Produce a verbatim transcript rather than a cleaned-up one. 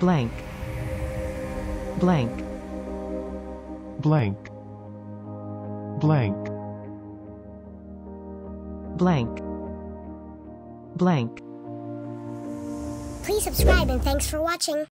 blank, blank, blank, blank, blank, blank. Please subscribe and thanks for watching.